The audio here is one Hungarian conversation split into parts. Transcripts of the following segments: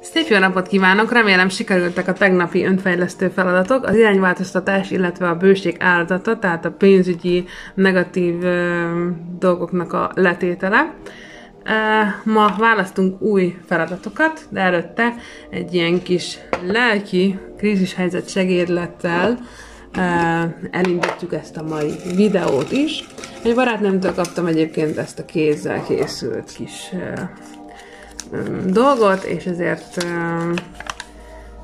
Szép jó napot kívánok! Remélem sikerültek a tegnapi önfejlesztő feladatok. Az irányváltoztatás, illetve a bőség áldozata, tehát a pénzügyi negatív dolgoknak a letétele. Ma választunk új feladatokat, de előtte egy ilyen kis lelki krízishelyzet segédlettel elindítjuk ezt a mai videót is. Egy barátnőmtől kaptam egyébként ezt a kézzel készült kis dolgot, és ezért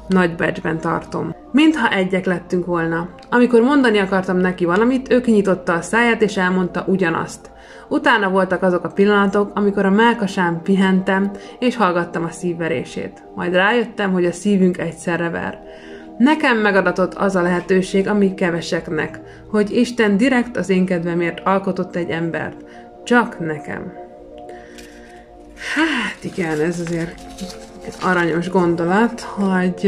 nagy becsben tartom. Mintha egyek lettünk volna. Amikor mondani akartam neki valamit, ő kinyitotta a száját és elmondta ugyanazt. Utána voltak azok a pillanatok, amikor a mellkasán pihentem, és hallgattam a szívverését. Majd rájöttem, hogy a szívünk egyszerre ver. Nekem megadatott az a lehetőség, ami keveseknek, hogy Isten direkt az én kedvemért alkotott egy embert. Csak nekem. Hát igen, ez azért aranyos gondolat, hogy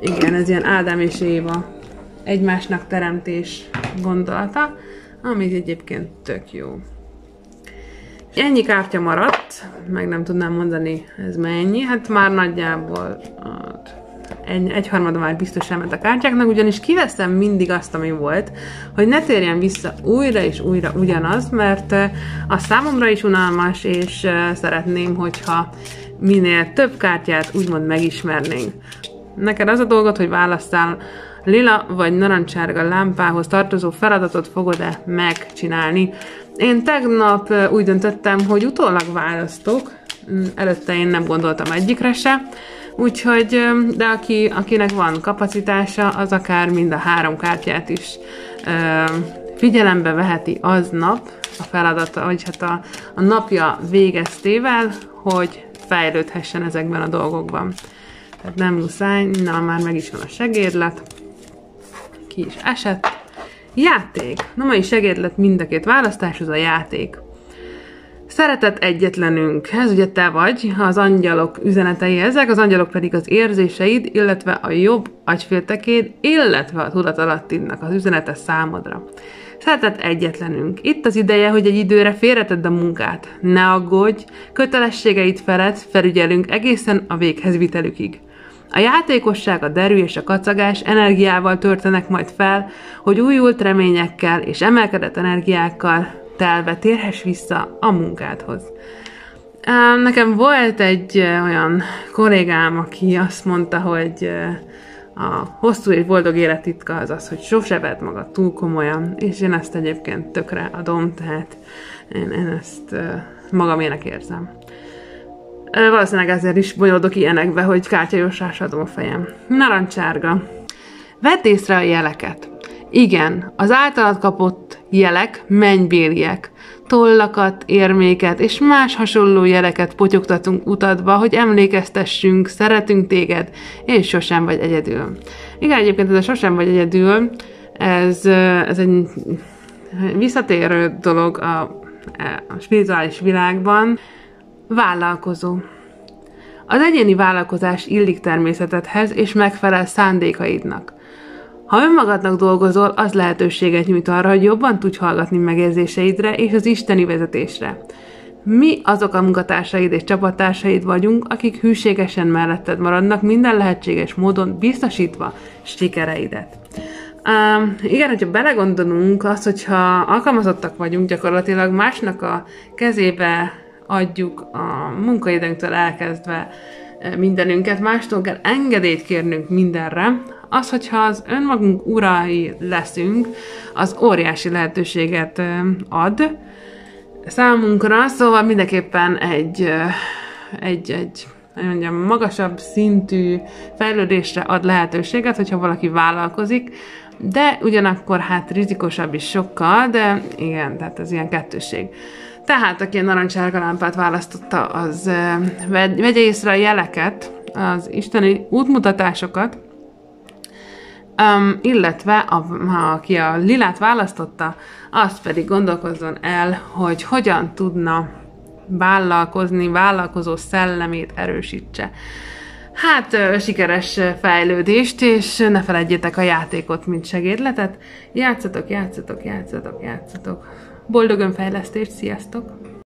igen, ez ilyen Ádám és Éva egymásnak teremtés gondolata, ami egyébként tök jó. Ennyi kártya maradt, meg nem tudnám mondani, ez mennyi, hát már nagyjából egyharmada már biztos elment a kártyáknak, ugyanis kiveszem mindig azt, ami volt, hogy ne térjen vissza újra és újra ugyanaz, mert a számomra is unalmas, és szeretném, hogyha minél több kártyát úgymond megismernénk. Neked az a dolgot, hogy válasszál lila vagy narancsárga lámpához tartozó feladatot fogod-e megcsinálni. Én tegnap úgy döntöttem, hogy utólag választok, előtte én nem gondoltam egyikre se, úgyhogy, de akinek van kapacitása, az akár mind a három kártyát is figyelembe veheti aznap a feladata, vagy hát a napja végeztével, hogy fejlődhessen ezekben a dolgokban. Tehát nem muszáj, na már meg is van a segédlet, ki is esett. Játék! Na mai segédlet mind a két választáshoz a játék. Szeretett egyetlenünk, ez ugye te vagy, az angyalok üzenetei ezek, az angyalok pedig az érzéseid, illetve a jobb agyféltekéd, illetve a tudatalattinnak az üzenete számodra. Szeretett egyetlenünk, itt az ideje, hogy egy időre félretedd a munkát. Ne aggódj, kötelességeid felett felügyelünk egészen a véghezvitelükig. A játékosság, a derű és a kacagás energiával töltenek majd fel, hogy újult reményekkel és emelkedett energiákkal telve térhess vissza a munkádhoz. Nekem volt egy olyan kollégám, aki azt mondta, hogy a hosszú és boldog élet titka az az, hogy sose vedd magad túl komolyan, és én ezt egyébként tökre adom, tehát én ezt magamének érzem. Valószínűleg ezért is bonyolodok ilyenekbe, hogy kártyajósásra adom a fejem. Narancsárga. Vedd észre a jeleket. Igen, az általad kapott jelek mennybéliek. Tollakat, érméket és más hasonló jeleket potyogtatunk utadba, hogy emlékeztessünk, szeretünk téged, és sosem vagy egyedül. Igen, egyébként ez a sosem vagy egyedül, ez egy visszatérő dolog a spirituális világban. Vállalkozó. Az egyéni vállalkozás illik természetedhez, és megfelel szándékaidnak. Ha önmagadnak dolgozol, az lehetőséget nyújt arra, hogy jobban tudj hallgatni megérzéseidre és az isteni vezetésre. Mi azok a munkatársaid és csapattársaid vagyunk, akik hűségesen melletted maradnak minden lehetséges módon, biztosítva sikereidet. Igen, hogyha belegondolunk, az, hogyha alkalmazottak vagyunk, gyakorlatilag másnak a kezébe adjuk a munkaidőnktől elkezdve mindenünket, mástól kell engedélyt kérnünk mindenre. Az, hogyha az önmagunk urai leszünk, az óriási lehetőséget ad számunkra, szóval mindenképpen egy magasabb szintű fejlődésre ad lehetőséget, hogyha valaki vállalkozik, de ugyanakkor hát rizikosabb is sokkal, de igen, tehát ez ilyen kettőség. Tehát, aki a narancsárga lámpát választotta, az vegye észre a jeleket, az isteni útmutatásokat, illetve aki a lilát választotta, azt pedig gondolkozzon el, hogy hogyan tudna vállalkozni, vállalkozó szellemét erősítse. Hát sikeres fejlődést, és ne feledjétek a játékot, mint segédletet. Játszatok, játszatok, játszatok, játszatok. Boldog önfejlesztést, sziasztok!